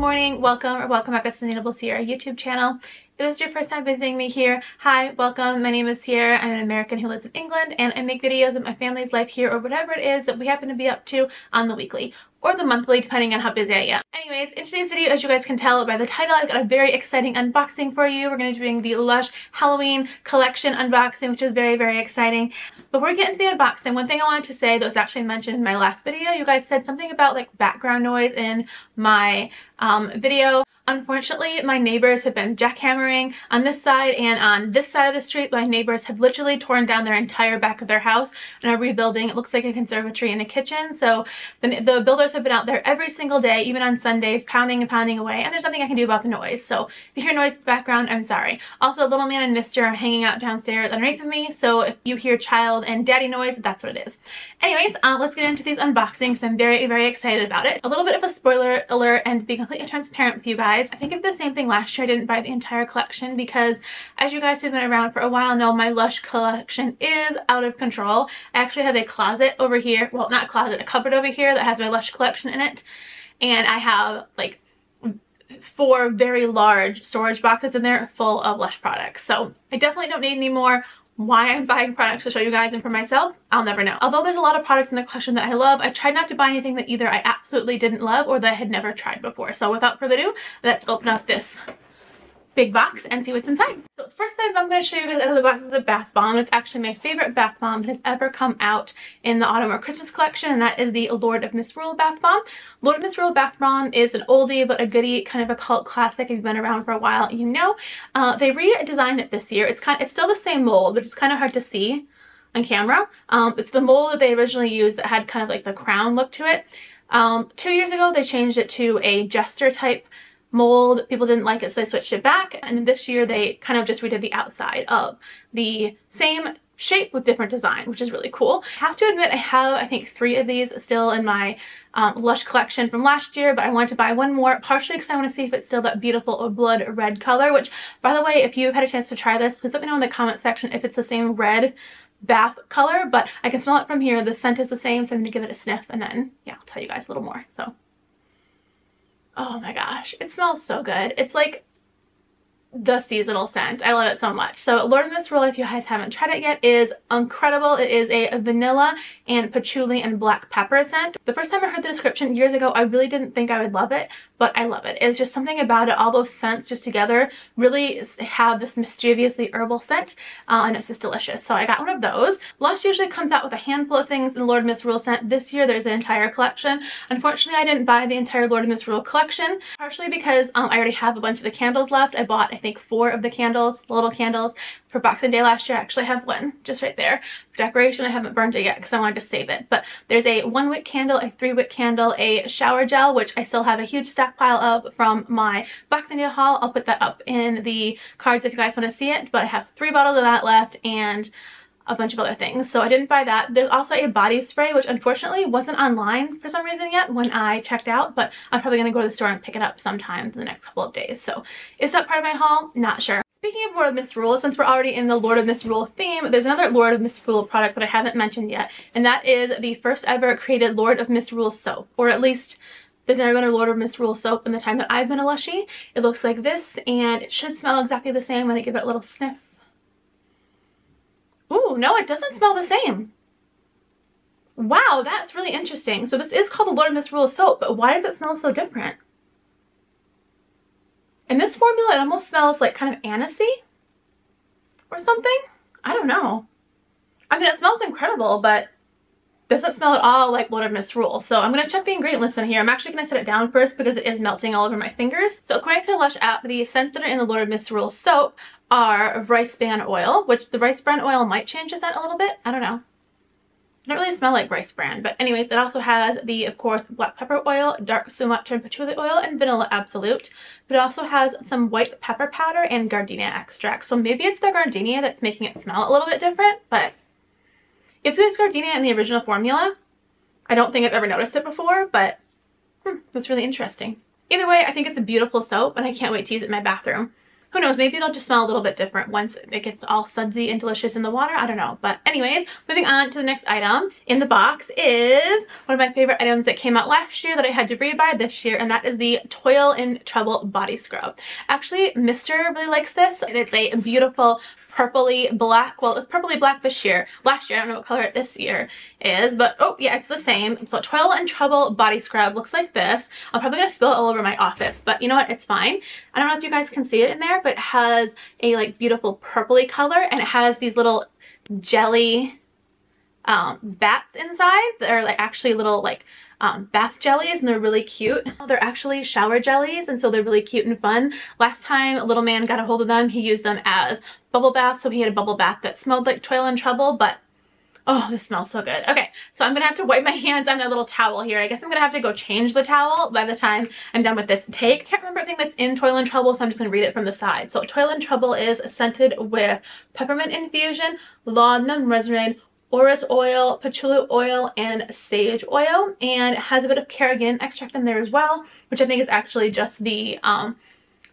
morning, welcome, or welcome back to Sustainable Sierra YouTube channel. If this is your first time visiting me here, hi, welcome. My name is Sierra. I'm an American who lives in England, and I make videos of my family's life here or whatever it is that we happen to be up to on the weekly or the monthly, depending on how busy I am. Anyways, in today's video, as you guys can tell by the title, I've got a very exciting unboxing for you. We're going to be doing the Lush Halloween collection unboxing, which is very, very exciting. Before we get into the unboxing, one thing I wanted to say that was actually mentioned in my last video, you guys said something about like background noise in my video. Unfortunately, my neighbors have been jackhammering on this side, and on this side of the street, my neighbors have literally torn down their entire back of their house and are rebuilding. It looks like a conservatory and a kitchen. So the builders have been out there every single day, even on Sundays, pounding and pounding away, and there's nothing I can do about the noise. So if you hear noise in the background, I'm sorry. Also, little man and mister are hanging out downstairs underneath of me, so if you hear child and daddy noise, that's what it is. Anyways, let's get into these unboxings. I'm very, very excited about it. A little bit of a spoiler alert and being completely transparent with you guys. I think of the same thing last year. I didn't buy the entire collection because, as you guys who've been around for a while know, my Lush collection is out of control. I actually have a closet over here, well, not closet, a cupboard over here that has my Lush collection in it, and I have like 4 very large storage boxes in there full of Lush products. So I definitely don't need any more. Why I'm buying products to show you guys and for myself, I'll never know. Although there's a lot of products in the collection that I love, I tried not to buy anything that either I absolutely didn't love or that I had never tried before. So without further ado, let's open up this big box and see what's inside. So first thing I'm going to show you guys out of the box is a bath bomb. It's actually my favorite bath bomb that has ever come out in the autumn or Christmas collection, and that is the Lord of Misrule bath bomb. Lord of Misrule bath bomb is an oldie but a goodie, kind of a cult classic. If you've been around for a while, you know. They redesigned it this year. It's still the same mold, which is kind of hard to see on camera. It's the mold that they originally used that had kind of like the crown look to it. 2 years ago they changed it to a jester type mold. People didn't like it, so they switched it back, and this year they kind of just redid the outside of the same shape with different design, which is really cool. I have to admit, I have, I think, 3 of these still in my Lush collection from last year, but I wanted to buy one more, partially because I want to see if it's still that beautiful blood red color, which, by the way, if you've had a chance to try this, please let me know in the comment section if it's the same red bath color, but I can smell it from here. The scent is the same, so I'm going to give it a sniff, and then, yeah, I'll tell you guys a little more. So, oh my gosh, it smells so good. It's like the seasonal scent. I love it so much. So Lord of Misrule, if you guys haven't tried it yet, is incredible. It is a vanilla and patchouli and black pepper scent. The first time I heard the description years ago, I really didn't think I would love it, but I love it. It's just something about it. All those scents just together really have this mischievously herbal scent, and it's just delicious. So I got one of those. Lush usually comes out with a handful of things in Lord of Misrule scent. This year there's an entire collection. Unfortunately, I didn't buy the entire Lord of Misrule collection, partially because I already have a bunch of the candles left. I bought, I think, 4 of the candles, little candles, for Boxing Day last year. I actually have one just right there for decoration. I haven't burned it yet because I wanted to save it, but there's a 1-wick candle, a 3-wick candle, a shower gel, which I still have a huge stockpile of from my Boxing Day haul. I'll put that up in the cards if you guys want to see it, but I have 3 bottles of that left and a bunch of other things, so I didn't buy that. There's also a body spray, which unfortunately wasn't online for some reason yet when I checked out, but I'm probably going to go to the store and pick it up sometime in the next couple of days. So is that part of my haul? Not sure. Speaking of Lord of Misrule, since we're already in the Lord of Misrule theme, there's another Lord of Misrule product that I haven't mentioned yet, and that is the first ever created Lord of Misrule soap, or at least there's never been a Lord of Misrule soap in the time that I've been a Lushie. It looks like this, and it should smell exactly the same. I'm going to give it a little sniff. Ooh, no, it doesn't smell the same. Wow, that's really interesting. So this is called the Lord of Misrule soap, but why does it smell so different? In this formula, it almost smells like kind of anisey or something. I don't know. I mean, it smells incredible, but doesn't smell at all like Lord of Misrule. So I'm going to check the ingredient list in here. I'm actually going to set it down first because it is melting all over my fingers. So according to the Lush app, the scents that are in the Lord of Misrule soap are rice bran oil, which the rice bran oil might change the scent a little bit. I don't know. It doesn't really smell like rice bran, but anyways, it also has the, of course, black pepper oil, dark Sumatra and patchouli oil, and vanilla absolute. But it also has some white pepper powder and gardenia extract. So maybe it's the gardenia that's making it smell a little bit different, but if there's gardenia in the original formula, I don't think I've ever noticed it before, but that's really interesting. Either way, I think it's a beautiful soap, and I can't wait to use it in my bathroom. who knows, maybe it'll just smell a little bit different once it gets all sudsy and delicious in the water. I don't know. But anyways, moving on to the next item in the box is one of my favorite items that came out last year that I had to rebuy this year, and that is the Toil and Trouble body scrub. Actually, Mr. really likes this, and it's a beautiful purpley black. Well, it was purpley black this year. Last year, I don't know what color this year is, but oh yeah, it's the same. So Toil and Trouble body scrub looks like this. I'm probably gonna spill it all over my office, but you know what? It's fine. I don't know if you guys can see it in there, but it has a like beautiful purpley color, and it has these little jelly bats inside. They're like actually little like bath jellies, and they're really cute. They're actually shower jellies, and so they're really cute and fun. Last time a little man got a hold of them, he used them as bubble baths, so he had a bubble bath that smelled like Toil and Trouble, but oh, this smells so good. Okay, so I'm gonna have to wipe my hands on that little towel here. I guess I'm gonna have to go change the towel by the time I'm done with this take. I can't remember everything that's in Toil and Trouble, so I'm just gonna read it from the side. So Toil and Trouble is scented with peppermint infusion, laudanum resin, orris oil, patchouli oil, and sage oil, and has a bit of carrageenan extract in there as well, which I think is actually just the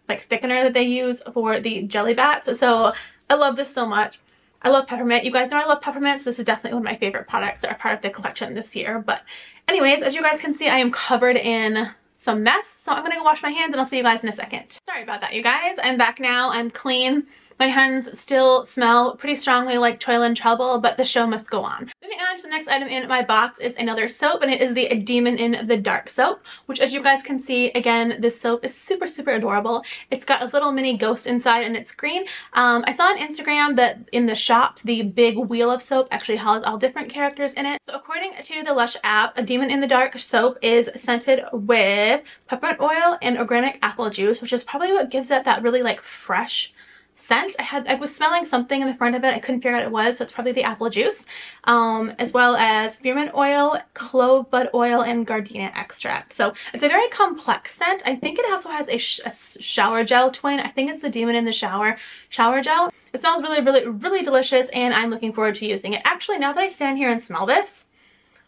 like thickener that they use for the jelly bats. So I love this so much. I love peppermint. You guys know I love peppermint, so this is definitely one of my favorite products that are part of the collection this year. But anyways, as you guys can see, I am covered in some mess, so I'm gonna go wash my hands, and I'll see you guys in a second. Sorry about that, you guys. I'm back now. I'm clean. My hands still smell pretty strongly like Toil and Trouble, but the show must go on. Moving on to the next item in my box is another soap, and it is the Demon in the Dark soap, which as you guys can see, again, this soap is super, super adorable. It's got a little mini ghost inside, and it's green. I saw on Instagram that in the shops, the big wheel of soap actually has all different characters in it. So according to the Lush app, a Demon in the Dark soap is scented with peppermint oil and organic apple juice, which is probably what gives it that really like fresh scent. I was smelling something in the front of it. I couldn't figure out what it was, so it's probably the apple juice, as well as spearmint oil, clove bud oil, and gardenia extract. So it's a very complex scent. I think it also has a shower gel twin. I think it's the Demon in the shower gel. It smells really, really, really delicious, and I'm looking forward to using it. Actually, now that I stand here and smell this,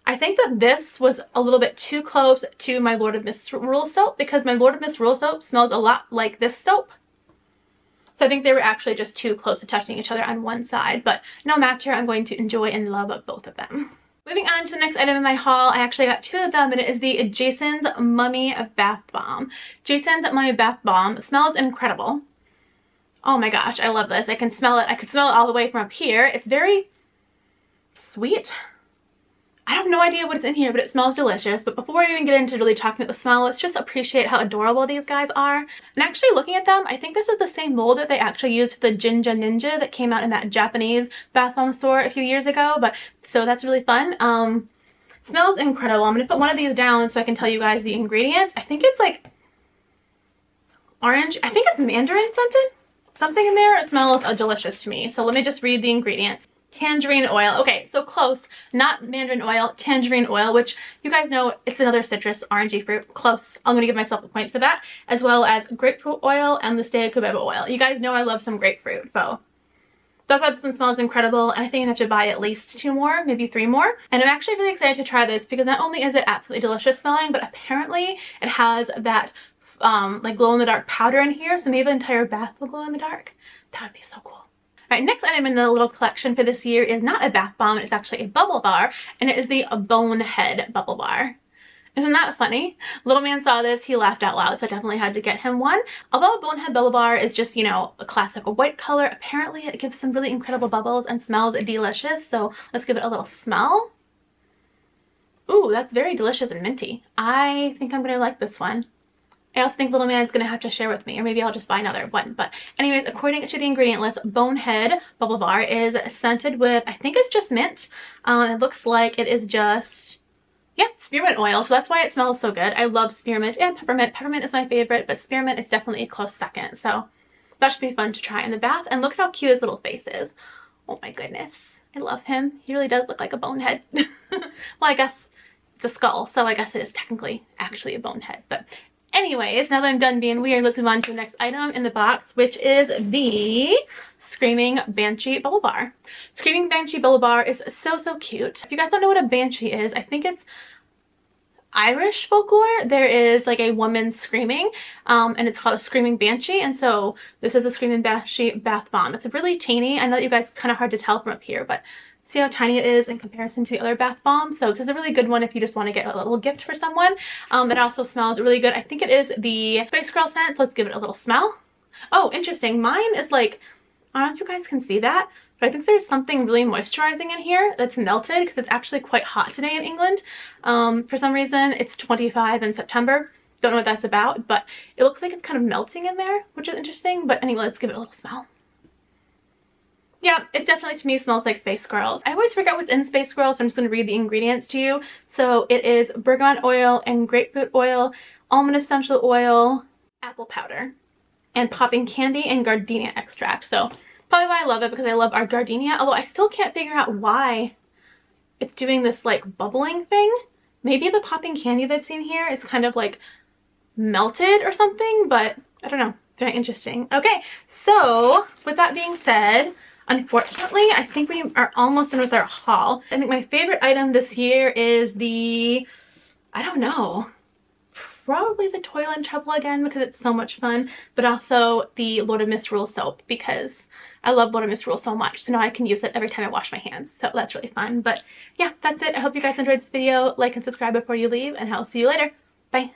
I think that this was a little bit too close to my Lord of Misrule soap, because my Lord of Misrule soap smells a lot like this soap. So I think they were actually just too close to touching each other on one side, but no matter, I'm going to enjoy and love both of them. Moving on to the next item in my haul, I actually got two of them, and it is the Jason's Mummy Bath Bomb. Jason's Mummy Bath Bomb smells incredible. Oh my gosh, I love this. I can smell it. I could smell it all the way from up here. It's very sweet. I have no idea what's in here, but it smells delicious. But before I even get into really talking about the smell, let's just appreciate how adorable these guys are. And actually looking at them, I think this is the same mold that they actually used for the Ginger Ninja that came out in that Japanese bath bomb store a few years ago. But so that's really fun. Smells incredible. I'm gonna put one of these down so I can tell you guys the ingredients. I think it's like orange. I think it's mandarin scented. Something in there. It smells delicious to me. So let me just read the ingredients. Tangerine oil. Okay, so close. Not mandarin oil, tangerine oil, which you guys know it's another citrus orangey fruit. Close. I'm going to give myself a point for that. As well as grapefruit oil and the stevia cubeba oil. You guys know I love some grapefruit, so that's why this one smells incredible, and I think I have to buy at least 2 more, maybe 3 more. And I'm actually really excited to try this because not only is it absolutely delicious smelling, but apparently it has that like glow-in-the-dark powder in here, so maybe the entire bath will glow in the dark. That would be so cool. Alright, next item in the little collection for this year is not a bath bomb, it's actually a bubble bar, and it is the Bonehead bubble bar. Isn't that funny? Little man saw this, he laughed out loud, so I definitely had to get him one. Although a Bonehead bubble bar is just, you know, a classic white color, apparently it gives some really incredible bubbles and smells delicious, so let's give it a little smell. Ooh, that's very delicious and minty. I think I'm gonna like this one. I also think little man's gonna have to share with me, or maybe I'll just buy another one. But anyways, according to the ingredient list, Bonehead bubble bar is scented with, I think it's just mint. It looks like it is just, yep, spearmint oil. So that's why it smells so good. I love spearmint and peppermint. Peppermint is my favorite, but spearmint is definitely a close second. So that should be fun to try in the bath. And look at how cute his little face is. Oh my goodness, I love him. He really does look like a bonehead. Well, I guess it's a skull, so I guess it is technically actually a bonehead, but anyways, now that I'm done being weird, let's move on to the next item in the box, which is the Screaming Banshee bubble bar. Screaming Banshee bubble bar is so, so cute. If you guys don't know what a banshee is, I think it's Irish folklore, there is like a woman screaming, and it's called a screaming banshee, and so this is a screaming banshee bath bomb. It's really tiny. I know that you guys, it's kind of hard to tell from up here, but see how tiny it is in comparison to the other bath bombs. So this is a really good one if you just want to get a little gift for someone. It also smells really good. I think it is the Space Girl scent. Let's give it a little smell. Oh, interesting. Mine is like, I don't know if you guys can see that, but I think there's something really moisturizing in here that's melted, because it's actually quite hot today in England. For some reason, it's 25 in September. Don't know what that's about, but it looks like it's kind of melting in there, which is interesting. But anyway, let's give it a little smell. Yeah, it definitely to me smells like Space Girls. I always forget what's in Space Girls, so I'm just going to read the ingredients to you. So it is Bergon oil and grapefruit oil, almond essential oil, apple powder, and popping candy and gardenia extract. So probably why I love it, because I love our gardenia, although I still can't figure out why it's doing this like bubbling thing. Maybe the popping candy that's in here is kind of like melted or something, but I don't know. Very interesting. Okay, so with that being said, unfortunately, I think we are almost done with our haul. I think my favorite item this year is the, I don't know, probably the Toil and Trouble again, because it's so much fun, but also the Lord of Misrule soap, because I love Lord of Misrule so much, so now I can use it every time I wash my hands, so that's really fun. But yeah, that's it. I hope you guys enjoyed this video. Like and subscribe before you leave, and I'll see you later. Bye!